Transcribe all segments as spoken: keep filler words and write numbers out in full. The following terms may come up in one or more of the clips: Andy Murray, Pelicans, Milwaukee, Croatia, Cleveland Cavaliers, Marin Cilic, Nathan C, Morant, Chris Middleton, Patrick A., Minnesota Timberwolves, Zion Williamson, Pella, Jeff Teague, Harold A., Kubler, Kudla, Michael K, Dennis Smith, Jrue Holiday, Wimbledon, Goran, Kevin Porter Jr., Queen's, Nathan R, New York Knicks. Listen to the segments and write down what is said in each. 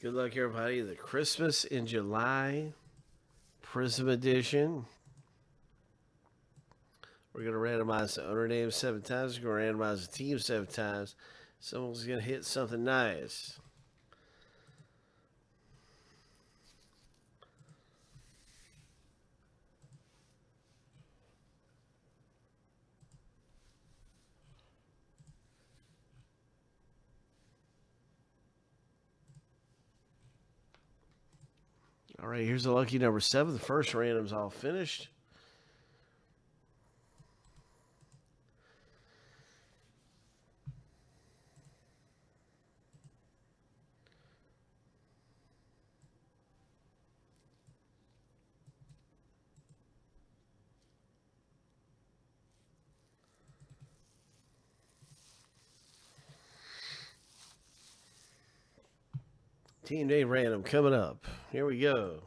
Good luck, everybody. The Christmas in July Prism Edition. We're going to randomize the owner name seven times. We're going to randomize the team seven times. Someone's going to hit something nice. All right, here's the lucky number seven. The first random's all finished. Team name random coming up. Here we go.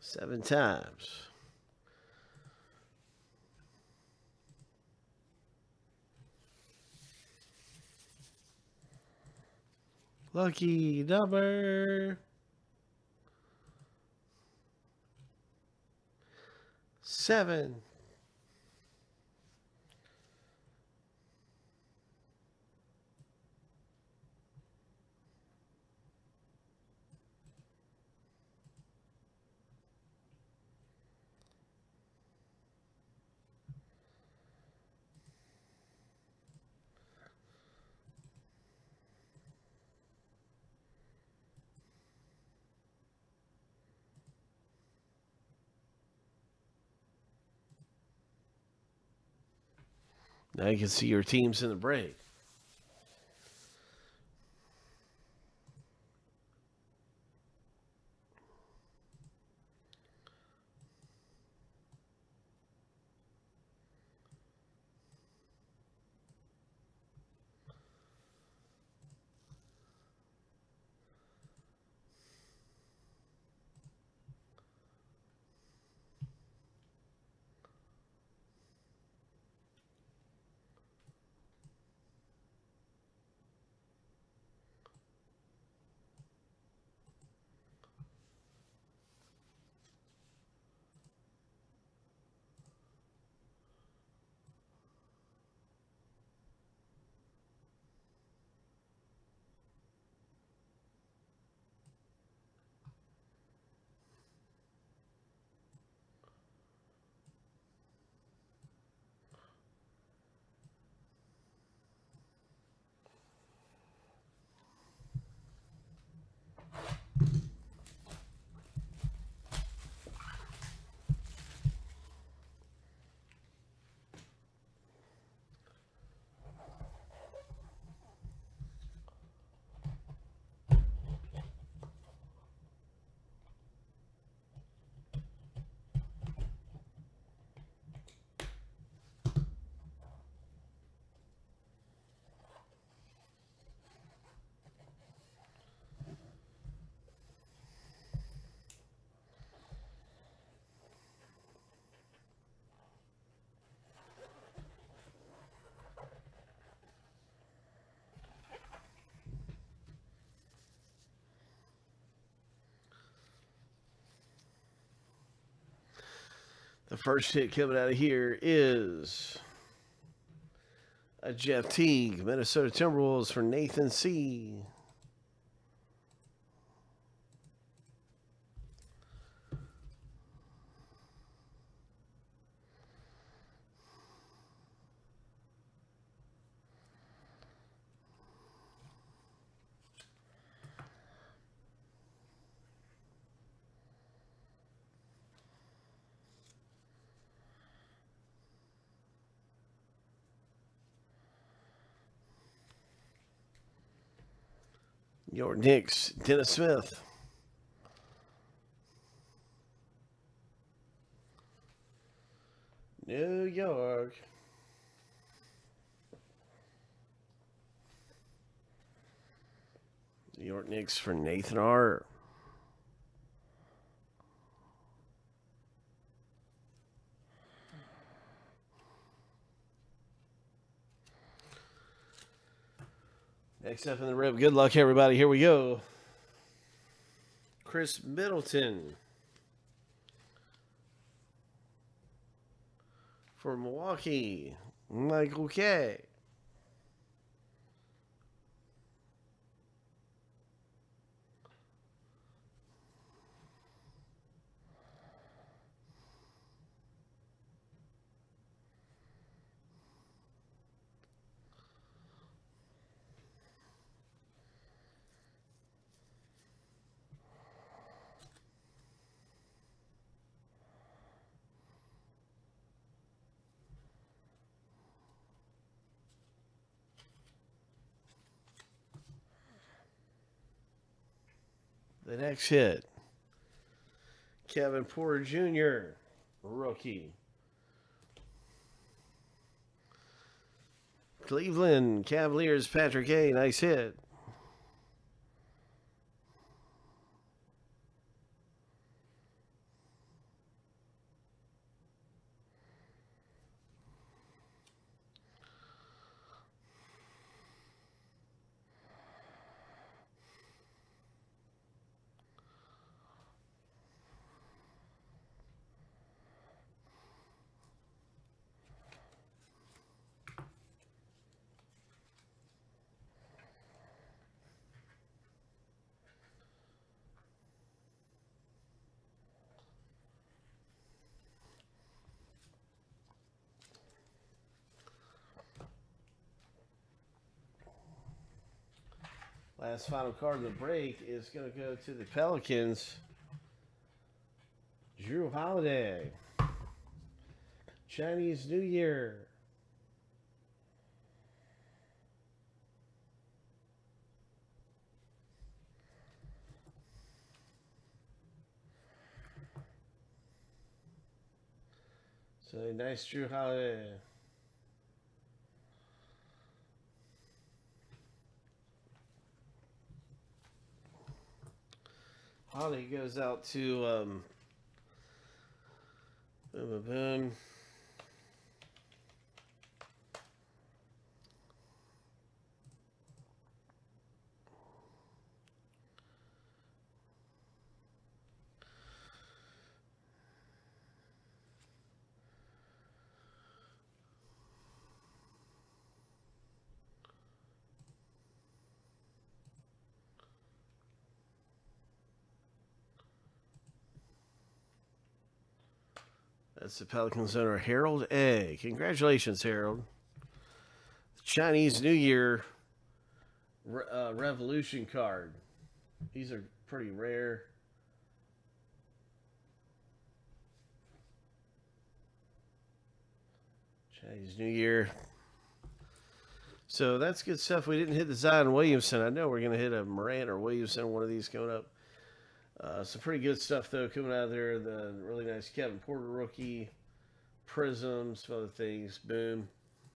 Seven times. Lucky number seven. Now you can see your teams in the break. The first hit coming out of here is a Jeff Teague, Minnesota Timberwolves for Nathan C. Your Knicks, Dennis Smith. New York. New York Knicks for Nathan R. Next up in the rip. Good luck, everybody. Here we go. Chris Middleton for Milwaukee. Michael K. The next hit, Kevin Porter Junior, rookie. Cleveland Cavaliers, Patrick A., nice hit. Last final card of the break is going to go to the Pelicans. Jrue Holiday. Chinese New Year. So nice Jrue Holiday. Holiday goes out to um, boom, boom, boom. That's the Pelicans owner, Harold A. Congratulations, Harold. The Chinese New Year re uh, Revolution card. These are pretty rare. Chinese New Year. So that's good stuff. We didn't hit the Zion Williamson. I know we're going to hit a Morant or Williamson, one of these coming up. Uh, some pretty good stuff, though, coming out of there. The really nice Kevin Porter rookie, Prism, some other things. Boom.